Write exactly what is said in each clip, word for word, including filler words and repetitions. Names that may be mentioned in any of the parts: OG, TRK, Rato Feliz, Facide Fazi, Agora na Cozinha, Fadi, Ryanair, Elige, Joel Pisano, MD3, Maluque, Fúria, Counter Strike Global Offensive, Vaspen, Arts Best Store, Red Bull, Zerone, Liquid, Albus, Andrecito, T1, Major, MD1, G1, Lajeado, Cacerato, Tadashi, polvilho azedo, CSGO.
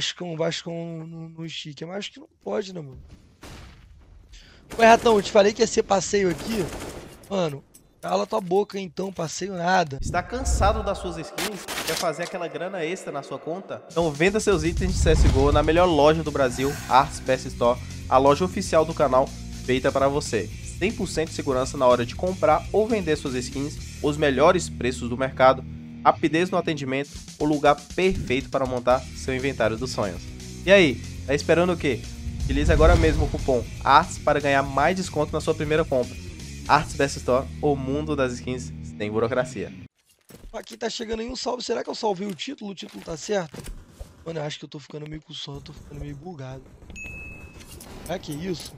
Vascão, Vascão no, no chique. Mas acho que não pode, né, mano? Ué, Ratão, eu te falei que ia ser passeio aqui. Mano, cala tua boca então, passeio nada. Está cansado das suas skins? Quer fazer aquela grana extra na sua conta? Então venda seus itens de C S G O na melhor loja do Brasil, Arts Best Store, a loja oficial do canal, feita para você. cem por cento de segurança na hora de comprar ou vender suas skins, os melhores preços do mercado, rapidez no atendimento, o lugar perfeito para montar seu inventário dos sonhos. E aí, tá esperando o quê? Utilize agora mesmo o cupom ARTS para ganhar mais desconto na sua primeira compra. Arts Best Store, o mundo das skins sem burocracia. Aqui tá chegando aí um salve. Será que eu salvei o título? O título tá certo? Mano, eu acho que eu tô ficando meio com sono, eu tô ficando meio bugado. Será que é isso?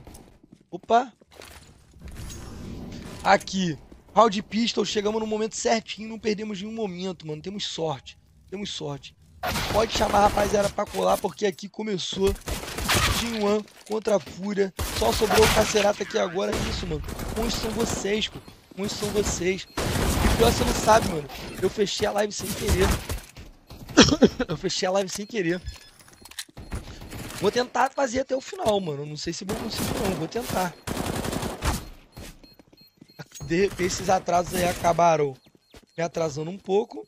Opa! Aqui, round pistol, chegamos no momento certinho, não perdemos nenhum momento, mano. Temos sorte, temos sorte. Pode chamar a rapaziada pra colar, porque aqui começou G um contra a Fúria. Só sobrou o Cacerato aqui agora. Que isso, mano? Muitos são vocês, pô. Muitos são vocês. E pior, você não sabe, mano. Eu fechei a live sem querer. Eu fechei a live sem querer. Vou tentar fazer até o final, mano. Não sei se vou conseguir, não. Vou tentar. De repente esses atrasos aí acabaram me atrasando um pouco,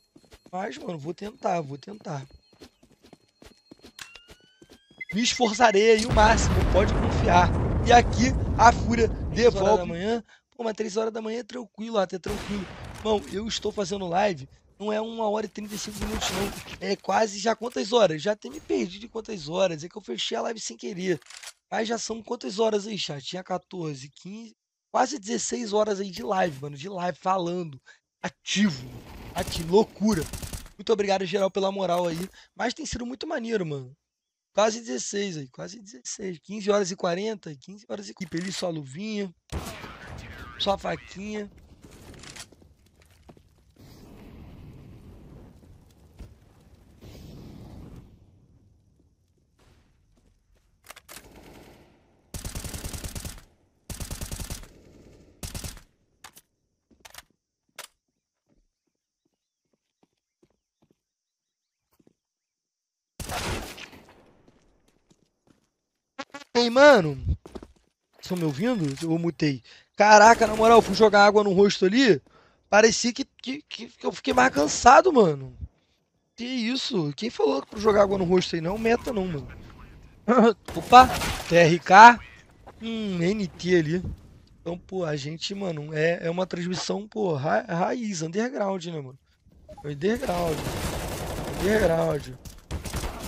mas, mano, vou tentar, vou tentar. Me esforçarei aí o máximo, pode confiar. E aqui a Fúria devolve da manhã. Pô, mas três horas da manhã é tranquilo, até tranquilo. Bom, eu estou fazendo live, não é uma hora e trinta e cinco minutos não, é quase já quantas horas? Já até me perdi de quantas horas, é que eu fechei a live sem querer. Mas já são quantas horas aí, chat? Tinha quatorze, quinze... Quase dezesseis horas aí de live, mano. De live, falando. Ativo. Ativo. Loucura. Muito obrigado, geral, pela moral aí. Mas tem sido muito maneiro, mano. Quase dezesseis aí. Quase dezesseis. quinze horas e quarenta. quinze horas e quarenta. Peli só a luvinha. Só a faquinha. Ei, mano, estão me ouvindo? Eu mutei. Caraca, na moral, eu fui jogar água no rosto ali. Parecia que, que, que eu fiquei mais cansado, mano. Que isso? Quem falou que pra jogar água no rosto aí não? Meta não, mano. Opa, T R K. Hum, N T ali. Então, pô, a gente, mano, é, é uma transmissão, pô, ra raiz, underground, né, mano? Underground. Underground.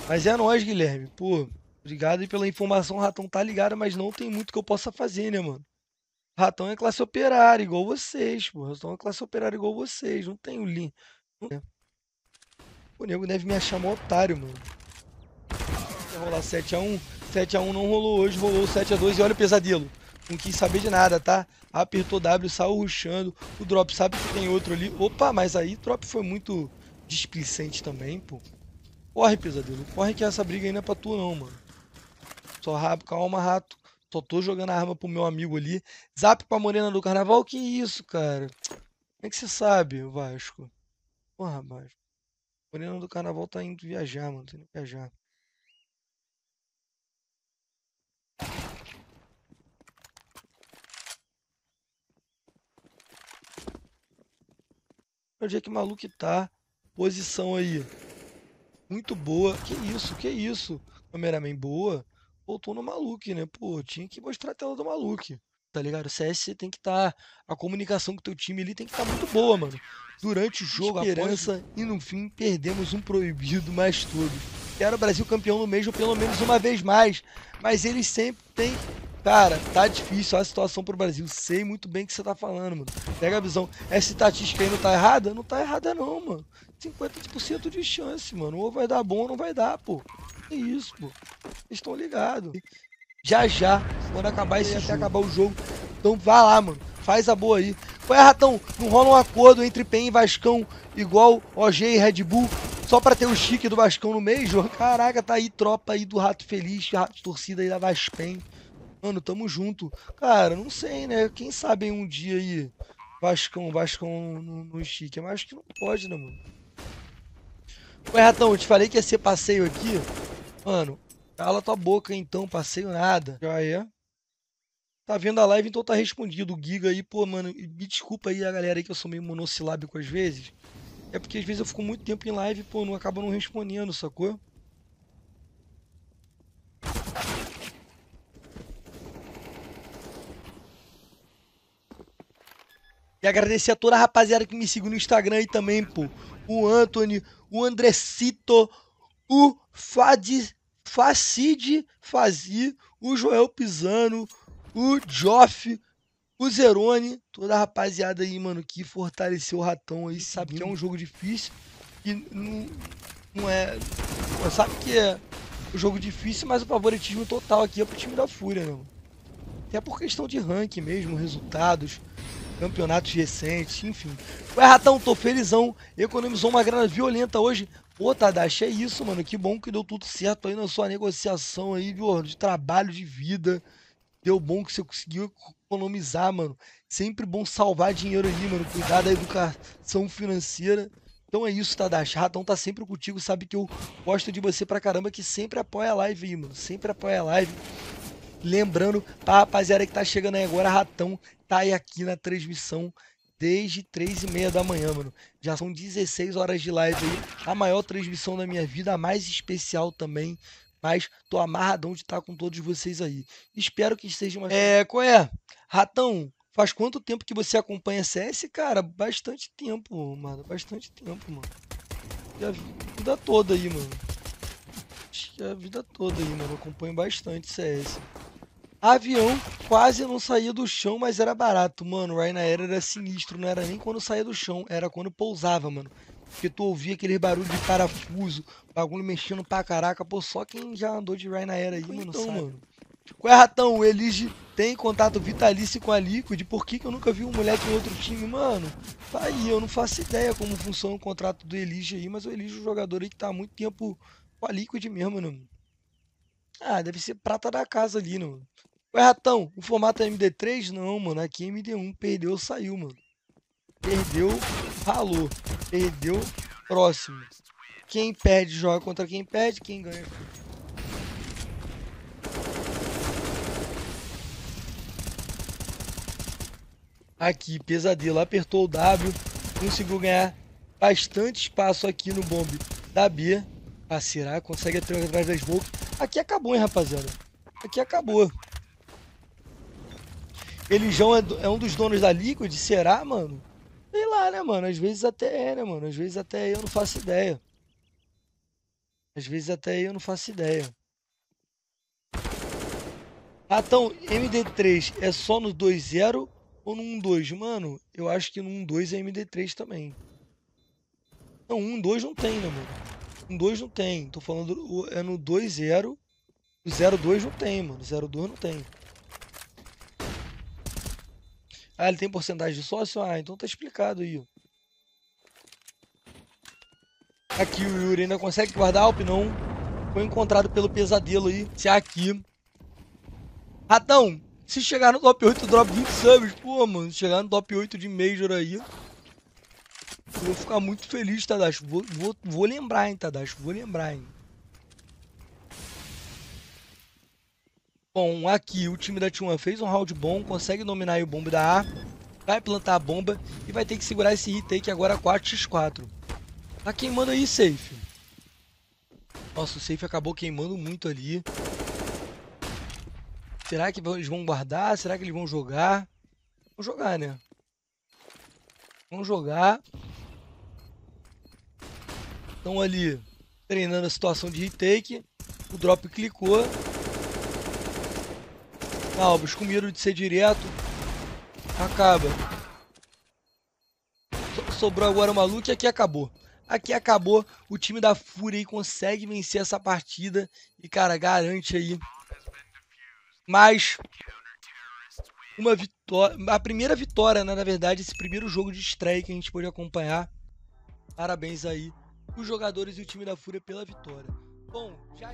Mas é nóis, Guilherme, pô. Obrigado aí pela informação, o Ratão tá ligado, mas não tem muito que eu possa fazer, né, mano? Ratão é classe operária, igual vocês, pô. Ratão é classe operária igual vocês, não tem o link. É. O nego deve me achar mó otário, mano. Vai rolar sete a um? sete a um não rolou hoje, rolou sete a dois e olha o pesadelo. Não quis saber de nada, tá? Apertou W, saiu rushando, o drop sabe que tem outro ali. Opa, mas aí o drop foi muito displicente também, pô. Corre, pesadelo, corre que essa briga aí não é pra tu não, mano. Só rabo, calma, rato. Só tô jogando a arma pro meu amigo ali. Zap pra morena do carnaval? Que isso, cara? Como é que você sabe, Vasco? Porra, Vasco. Morena do carnaval tá indo viajar, mano. Tá indo viajar. Onde é que maluco tá? Posição aí. Muito boa. Que isso, que isso? Cameraman boa. Voltou no Maluque, né? Pô, tinha que mostrar a tela do Maluque, tá ligado? O C S tem que estar... Tá, a comunicação com o teu time ali tem que estar tá muito boa, mano. Durante o jogo, esperança, após... e no fim, perdemos um proibido, mas todos. Quero o Brasil campeão no Major pelo menos uma vez mais, mas eles sempre tem... Cara, tá difícil a situação pro Brasil. Sei muito bem o que você tá falando, mano. Pega a visão. Essa estatística aí não tá errada? Não tá errada não, mano. cinquenta por cento de chance, mano. Ou vai dar bom ou não vai dar, pô. É isso, pô. Estão ligados. Já, já. Quando acabar esse até acabar o jogo. Então vai lá, mano. Faz a boa aí. Qual é, Ratão? Não rola um acordo entre P E N e Vascão igual O G e Red Bull? Só pra ter o chique do Vascão no Major? Caraca, tá aí tropa aí do Rato Feliz, Rato torcida aí da Vaspen. Mano, tamo junto. Cara, não sei, né? Quem sabe um dia aí Vascão, Vascão no, no chique. Mas acho que não pode, né, mano? Ué, Ratão, eu te falei que ia ser passeio aqui. Mano, cala tua boca então, passeio nada. Já é. Tá vendo a live, então tá respondido. O Giga aí, pô, mano, me desculpa aí a galera aí que eu sou meio monossilábico às vezes. É porque às vezes eu fico muito tempo em live e, pô, não acaba não respondendo, sacou? E agradecer a toda a rapaziada que me seguiu no Instagram aí também, pô. O Anthony, o Andrecito, o Fadi, Facide Fazi, o Joel Pisano, o Joff, o Zerone. Toda a rapaziada aí, mano, que fortaleceu o Ratão aí. Sabe que é um jogo difícil. E não, não é... Sabe que é um jogo difícil, mas o favoritismo total aqui é pro time da Fúria, né? Até por questão de ranking mesmo, resultados... Campeonatos recentes, enfim. Ué, Ratão, tô felizão. Economizou uma grana violenta hoje. Pô, Tadashi, é isso, mano. Que bom que deu tudo certo aí na sua negociação aí, viu? De trabalho, de vida. Deu bom que você conseguiu economizar, mano. Sempre bom salvar dinheiro ali, mano. Cuidar da educação financeira. Então é isso, Tadashi. Ratão tá sempre contigo. Sabe que eu gosto de você pra caramba, que sempre apoia a live aí, mano. Sempre apoia a live. Lembrando pra rapaziada que tá chegando aí agora, Ratão tá aí aqui na transmissão desde três e meia da manhã, mano. Já são dezesseis horas de live aí. A maior transmissão da minha vida, a mais especial também. Mas tô amarradão de estar com todos vocês aí. Espero que esteja uma... É, qual é? Ratão, faz quanto tempo que você acompanha C S, cara? Bastante tempo, mano. Bastante tempo, mano. E a vida toda aí, mano. A vida toda aí, mano. Eu acompanho bastante C S. Avião quase não saía do chão, mas era barato, mano. O Ryanair era sinistro, não era nem quando saía do chão, era quando pousava, mano. Porque tu ouvia aquele barulho de parafuso, bagulho mexendo pra caraca, pô, só quem já andou de Ryanair aí, mano, então, sabe. Mano. Qual é, Ratão? O Elige tem contato vitalício com a Liquid, por que que eu nunca vi um moleque em outro time, mano? Tá aí, eu não faço ideia como funciona o contrato do Elige aí, mas o Elige é um jogador aí que tá há muito tempo com a Liquid mesmo, mano. Ah, deve ser prata da casa ali, mano. Ué, Ratão, o formato é M D três? Não, mano. Aqui é M D um. Perdeu, saiu, mano. Perdeu, ralou. Perdeu, próximo. Quem perde, joga contra quem perde. Quem ganha... Aqui, pesadelo. Apertou o W. Conseguiu ganhar bastante espaço aqui no bomb da B. Cacerato consegue atirar atrás das bocas. Aqui acabou, hein, rapaziada. Aqui acabou. Elijão é, do, é um dos donos da Liquid? Será, mano? Sei lá, né, mano? Às vezes até é, né, mano? Às vezes até eu não faço ideia. Às vezes até eu não faço ideia. Ratão, M D três é só no dois zero ou no um dois? Mano, eu acho que no um dois é M D três também. Não, um dois não tem, né, mano? um dois não tem. Tô falando, é no dois zero. O zero dois não tem, mano. zero dois não tem. Ah, ele tem porcentagem de sócio? Ah, então tá explicado aí. Aqui o Yuri ainda consegue guardar a Alp? Não. Foi encontrado pelo pesadelo aí. Se é aqui. Ratão, se chegar no top oito, drop vinte subs. Pô, mano, se chegar no top oito de Major aí, eu vou ficar muito feliz, Tadashi. Vou, vou, vou lembrar, hein, Tadashi. Vou lembrar, hein. Bom, aqui o time da T um fez um round bom, consegue dominar o bombe da A, vai plantar a bomba e vai ter que segurar esse retake agora quatro por quatro. Tá queimando aí, safe. Nossa, o safe acabou queimando muito ali. Será que eles vão guardar? Será que eles vão jogar? Vão jogar, né? Vão jogar. Estão ali treinando a situação de retake. O drop clicou. Albus com medo de ser direto. Acaba. So sobrou agora o maluco e aqui acabou. Aqui acabou. O time da Fúria aí consegue vencer essa partida. E, cara, garante aí. Mas... Uma vitória... A primeira vitória, né? Na verdade, esse primeiro jogo de estreia que a gente pôde acompanhar. Parabéns aí. Os jogadores e o time da Fúria pela vitória. Bom, já...